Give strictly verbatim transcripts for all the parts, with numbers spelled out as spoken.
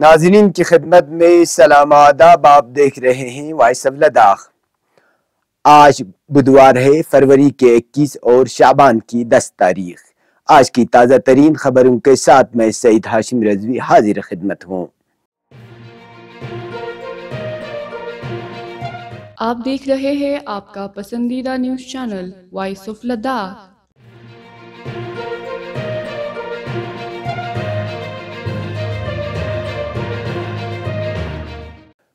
नाज़रीन की खिदमत में सलाम आदाब। आप देख रहे हैं वॉइस ऑफ लद्दाख। आज बुधवार है फरवरी के इक्कीस और शाबान की दस तारीख। आज की ताज़ा तरीन खबरों के साथ मैं सईद हाशिम रजवी हाजिर खिदमत हूँ। आप देख रहे हैं आपका पसंदीदा news channel voice of Ladakh.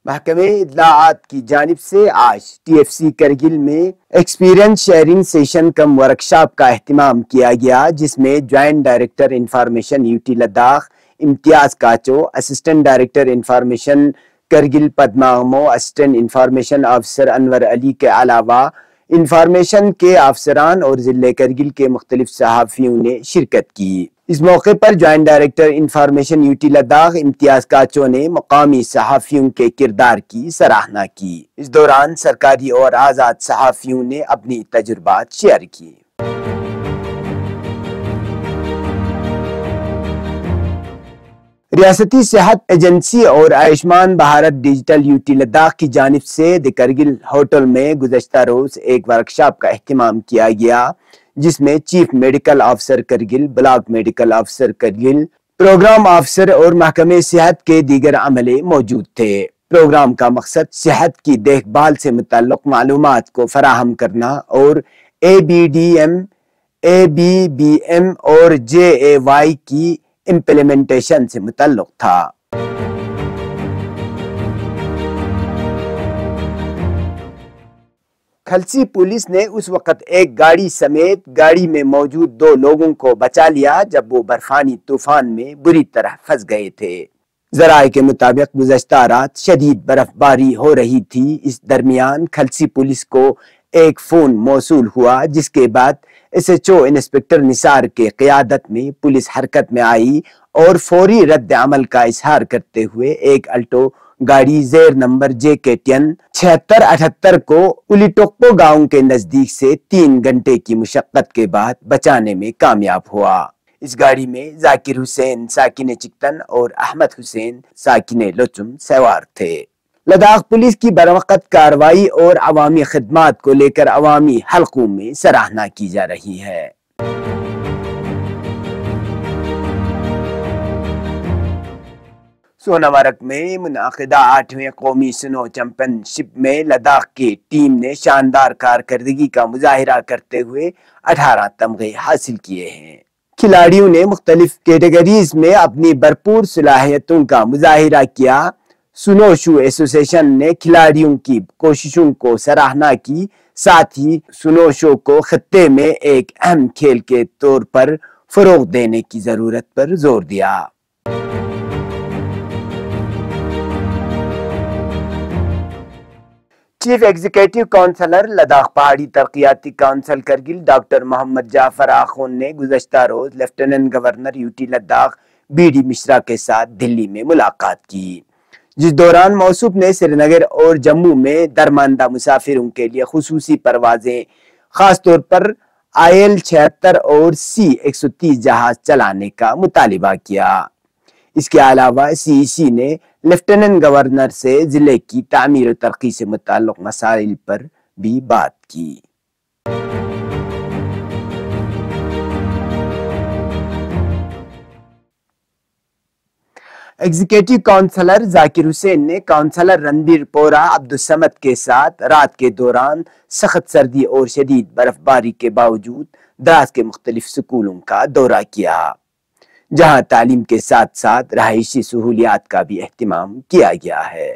महकमे इत्तलाआत की जानिब से आज टी एफ सी करगिल में experience sharing session cum workshop का अहतमाम किया गया, जिसमें joint director information UT Ladakh Imtiaz Kacho, assistant director information Kargil Padmamo, assistant information officer Anwar Ali के अलावा इंफॉर्मेशन के अफसरान और जिले करगिल के मुख्तलिफ सहाफ़ियों ने शिरकत की। इस मौके पर joint director information UT Ladakh Imtiaz Kacho ने मकामी सहाफ़ियों के किरदार की सराहना की। इस दौरान सरकारी और आज़ाद सहाफ़ियों ने अपनी तजुर्बात शेयर किए। रियासती सेहत एजेंसी और आयुष्मान भारत डिजिटल यूटी लद्दाख की जानिब से द करगिल होटल में गुज़श्ता रोज एक वर्कशॉप का अहतमाम किया गया, जिसमें chief medical officer Kargil, block medical officer Kargil, programme officer और महकमे सेहत के दीगर अमले मौजूद थे। प्रोग्राम का मकसद सेहत की देखभाल से मुतल्लिक़ मालूमात को फराहम करना और A B D M, A B B M और जे ए वाई की इम्प्लीमेंटेशन से मुतल्लिक़ था। खलसी पुलिस ने उस वक्त एक गाड़ी समेत गाड़ी में मौजूद दो लोगों को बचा लिया, जब वो बर्फानी तूफान में बुरी तरह फंस गए थे। ज़राए के मुताबिक गुज़श्ता रात शदीद बर्फबारी हो रही थी। इस दरमियान खलसी पुलिस को एक फोन मौसूल हुआ, जिसके बाद S H O inspector Nisar के क़यादत में पुलिस हरकत में आई और फौरी रद्द अमल का इजहार करते हुए एक अल्टो गाड़ी जेर नंबर जे के टेन छिहत्तर अठहत्तर को उलीटोको गांव के नजदीक से तीन घंटे की मुशक्कत के बाद बचाने में कामयाब हुआ। इस गाड़ी में जाकिर हुसैन साकिन चिकतन और अहमद हुसैन साकिन लोचुम सवार थे। लद्दाख पुलिस की बरवकत कार्रवाई और अवामी खिदमात को लेकर अवामी हलकों में सराहना की जा रही है। सोनावर्क में मुनाकिदा आठवें कौमी स्नो चैंपियनशिप में लद्दाख की टीम ने शानदार कारकर्दगी का मुजाहिरा करते हुए अठारह तमगे हासिल किए हैं। खिलाड़ियों ने मुख्तलिफ कैटेगरीज में अपनी भरपूर सलाहियतों का मुजाहिरा किया। स्नोशू एसोसिएशन ने खिलाड़ियों की कोशिशों को सराहना की, साथ ही स्नोशो को खत्ते में एक अहम खेल के तौर पर फरोग देने की जरूरत पर जोर दिया। चीफ एग्जीक्यूटिव काउंसलर लद्दाख पहाड़ी तरक्याती काउंसिल करगिल डॉक्टर मोहम्मद जाफर आखोन ने गुज़श्ता रोज lieutenant governor UT Ladakh B D Mishra के साथ दिल्ली में मुलाकात की, जिस दौरान मौसूफ ने श्रीनगर और जम्मू में दरमानदा मुसाफिरों के लिए खुसूसी परवाजें, खासतौर पर आई एल छिहत्तर और सी एक सौ तीस जहाज चलाने का मुतालिबा किया। इसके अलावा सी सी ने लेफ्टिनेंट गवर्नर से जिले की तामीर तरक्की से मुताल्लिक़ मसाइल पर भी बात की। एग्जीक्यूटिव काउंसलर जाकिर हुसैन ने काउंसलर रणबीर पोरा अब्दुस समद के साथ रात के दौरान सख्त सर्दी और शदीद बर्फबारी के बावजूद द्रास के मुख्तलिफ स्कूलों का दौरा किया, जहां तालीम के साथ साथ रहायशी सहूलियात का भी अहतमाम किया गया है।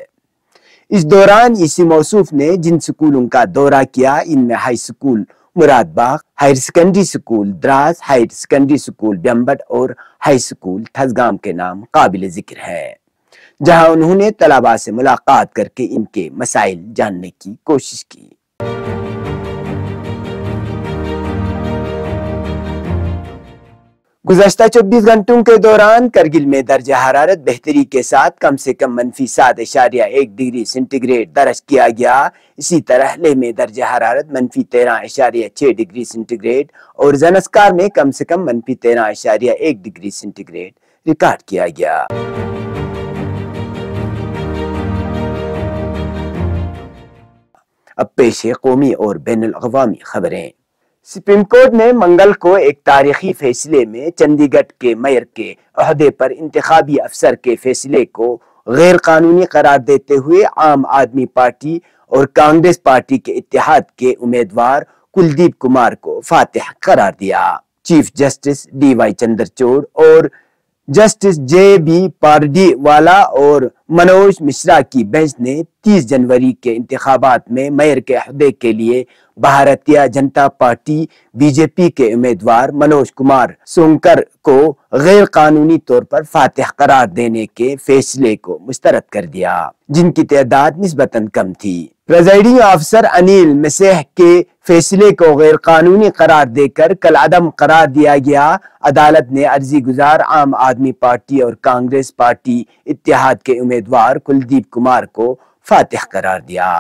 इस दौरान इसी मौसूफ ने जिन स्कूलों का दौरा किया, इनमें high school Muradbagh, higher secondary school Dras, higher secondary school Byambat और हाई स्कूल थजगाम के नाम काबिल जिक्र है, जहां उन्होंने तलबा से मुलाकात करके इनके मसाइल जानने की कोशिश की। गुज़श्ता चौबीस घंटों के दौरान करगिल में दर्जा हरारत बेहतरी के साथ कम से कम मनफी सात इशारिया एक डिग्री सेंटीग्रेड दर्ज किया गया। इसी तरह लेह में दर्जा हरारत मनफी तेरह इशारिया छः डिग्री सेंटीग्रेड और जनस्कार में कम से कम मनफी तेरह इशारिया एक डिग्री सेंटीग्रेड रिकॉर्ड किया गया। अब पेश कौमी और बैन अल-अक़वामी खबरें। सुप्रीम कोर्ट ने मंगल को एक तारीखी फैसले में चंडीगढ़ के मेयर के अहदे पर इंतखाबी अफसर के फैसले को गैर कानूनी करार देते हुए आम आदमी पार्टी और कांग्रेस पार्टी के इत्तेहाद के उम्मीदवार कुलदीप कुमार को फातिह करार दिया। Chief justice D Y Chandrachud और जस्टिस जे बी पारडीवाला और मनोज मिश्रा की बेंच ने तीस जनवरी के इंतखाबात में मेयर के अहदे के लिए भारतीय जनता पार्टी बीजेपी के उम्मीदवार मनोज कुमार सोनकर को गैर कानूनी तौर पर फातिह करार देने के फैसले को मुस्तरद कर दिया, जिनकी तादाद निस्बतन कम थी। प्रेसिडिंग ऑफिसर अनिल मिसह के फैसले को गैर कानूनी करार देकर कल अदम करार दिया गया। अदालत ने अर्जी गुजार आम आदमी पार्टी और कांग्रेस पार्टी इत्तेहाद के उम्मीदवार कुलदीप कुमार को फातिह करार दिया।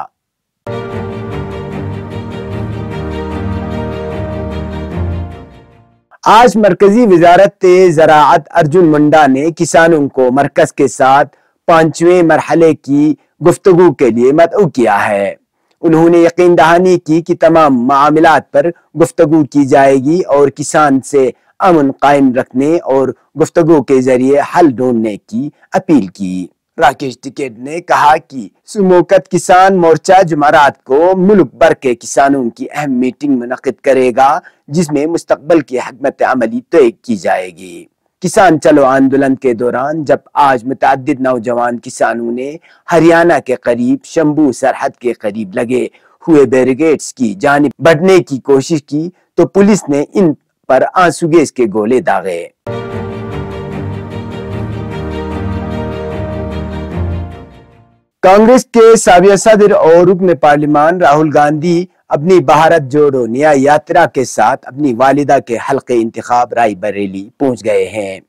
आज मरकजी वजारत ज़राअत अर्जुन मुंडा ने किसानों को मरकज के साथ पांचवें मरहले की गुफ्तगू के लिए मदऊ किया है। उन्होंने यकीन दहानी की कि तमाम मामलात पर गुफ्तगू की जाएगी और किसान से अमन कायम रखने और गुफ्तगू के जरिए हल ढूंढने की अपील की। राकेश टिकैत ने कहा कि समूकत किसान मोर्चा जुमारात को मुल्क भर के किसानों की अहम मीटिंग मुनक़िद करेगा, जिसमें मुस्तकबिल की हिकमत अमली तय की जाएगी। किसान चलो आंदोलन के दौरान जब आज मुतअद्दिद नौजवान किसानों ने हरियाणा के करीब शंभू सरहद के करीब लगे हुए बैरिकेड्स की जानिब बढ़ने की कोशिश की तो पुलिस ने इन पर आंसुगैस के गोले दागे। कांग्रेस के साबिक़ सदर और रुकन पार्लिमान राहुल गांधी अपनी भारत जोड़ो न्याय यात्रा के साथ अपनी वालिदा के हल्के इंतखाब रायबरेली पहुंच गए हैं।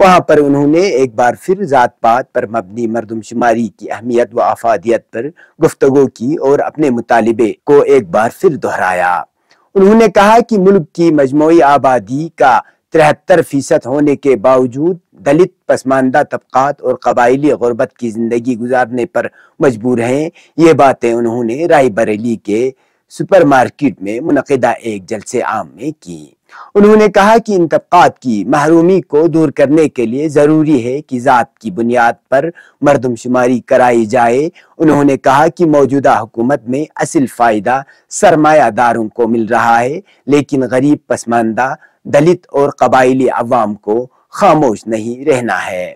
वहां पर उन्होंने एक बार फिर जात पात पर मबनी मरदमशुमारी की अहमियत व आफादियत पर गुफ्तगू की और अपने मुतालिबे को एक बार फिर दोहराया। उन्होंने कहा कि मुल्क की मजमूई आबादी का तिहत्तर फीसद होने के बावजूद दलित पसमानदा तबकात और कबायली गुरबत की जिंदगी गुजारने पर मजबूर हैं। ये बातें उन्होंने रायबरेली के सुपरमार्केट में मुनक़िदा एक जलसे आम में की। उन्होंने कहा कि इन तबकात की महरूमी को दूर करने के लिए ज़रूरी है कि ज़ात की बुनियाद पर मरदमशुमारी कराई जाए। उन्होंने कहा कि मौजूदा हुकूमत में असल फ़ायदा सरमायादारों को मिल रहा है, लेकिन गरीब पसमानदा दलित और कबायली अवाम को खामोश नहीं रहना है।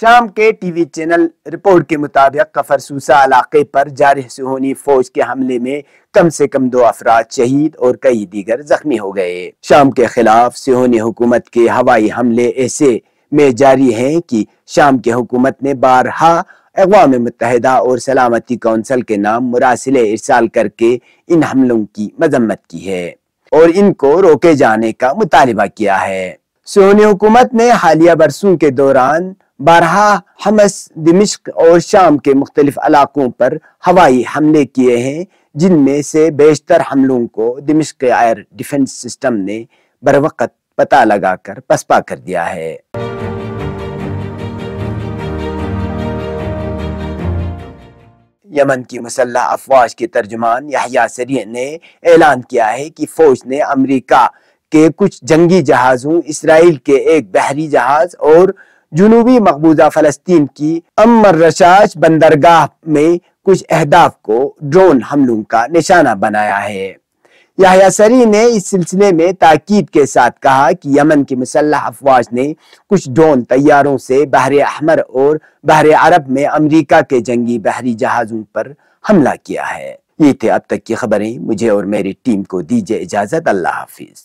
शाम के टीवी चैनल रिपोर्ट के मुताबिक कफरसूसा इलाके पर जारी सुहोनी फौज के हमले में कम से कम दो अफराद शहीद और कई दीगर जख्मी हो गए। शाम के खिलाफ सुहोनी हुकूमत के हवाई हमले ऐसे में जारी हैं कि शाम की हुकूमत ने बारहा अक़वाम मुत्तहिदा और सलामती कौंसिल के नाम मुरासिले इरसाल करके इन हमलों की मजम्मत की है और इनको रोके जाने का मुतालबा किया है। सुहोनी हुकूमत ने हालिया बरसों के दौरान बारहा हमस दमिश्क और शाम के मुख्तलिफ इलाकों पर हवाई हमले किए हैं, जिनमें से बेशतर हमलों को दमिश्क के एयर डिफेंस सिस्टम ने बरवक़्त पता लगाकर पसपा कर दिया है। यमन की मुसल्लह अफवाज के तर्जुमान यहया सरीह ने ऐलान किया है कि फौज ने अमरीका के कुछ जंगी जहाज़ों, इसराइल के एक बहरी जहाज और जुनूबी मकबूजा फलस्तीन की अम्मर रशाश बंदरगाह में कुछ अहदाफ को ड्रोन हमलों का निशाना बनाया है। यहया सरीह ने इस सिलसिले में ताकीद के साथ कहा कि यमन की मुसल्लह अफवाज ने कुछ ड्रोन तैयारों से बहरे अहमर और बहरे अरब में अमरीका के जंगी बहरी जहाज़ों पर हमला किया है। ये थे अब तक की खबरें। मुझे और मेरी टीम को दीजिए इजाज़त। अल्लाह हाफिज।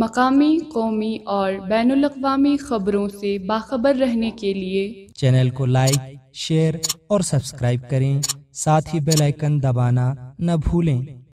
मकामी, कौमी और बैनुल अक़वामी खबरों से बाखबर रहने के लिए चैनल को लाइक, शेयर और सब्सक्राइब करें। साथ ही बेल आइकन दबाना न भूलें।